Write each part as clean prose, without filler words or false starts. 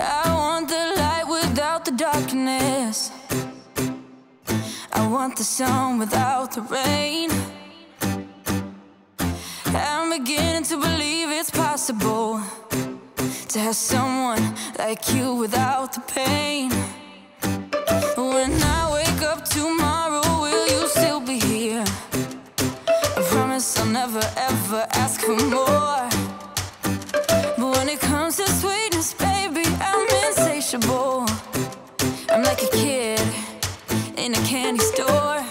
I want the light without the darkness. I want the sun without the rain. I'm beginning to believe it's possible to have someone like you without the pain. When I wake up tomorrow, will you still be here? I promise I'll never ever ask for more. But when it comes to sweetness, baby, I'm insatiable. I'm like a kid in a candy store.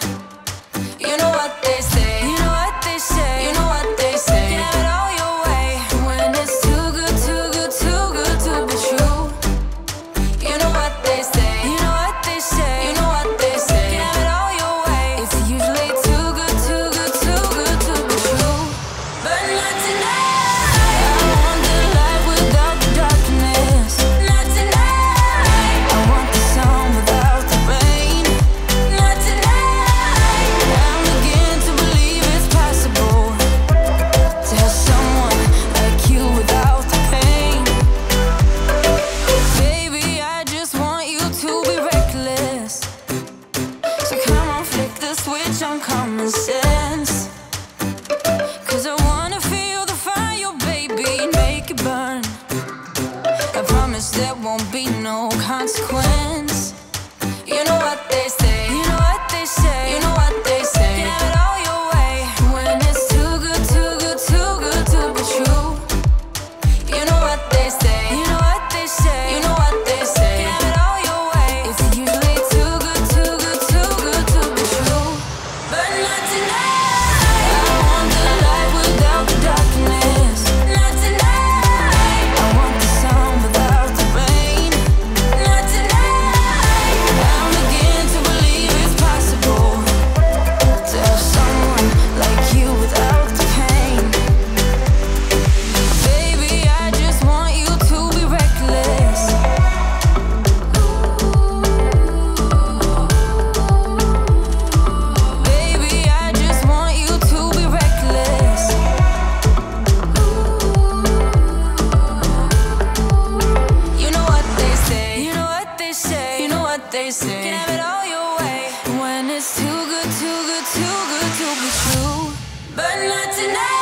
You know what they say, you know what they say, you know what they say. Get it all your way when it's too good, too good, too good to be true. You know what they say, you know what they say, you know what they say. Get it all your way. It's usually too good, too good, too good to be true. But not tonight. On common sense, 'cause I wanna feel the fire, baby, and make it burn. I promise there won't be no consequence. You know what they say, you know what they say, you know what they say. Get it all your way when it's too good, too good, too good to be true. You know what they say, you know what they say, you know what they say. Get it all your way. It's usually too good, too good, too good to be true. But not tonight. They say, you can have it all your way when it's too good, too good, too good to be true. But not tonight.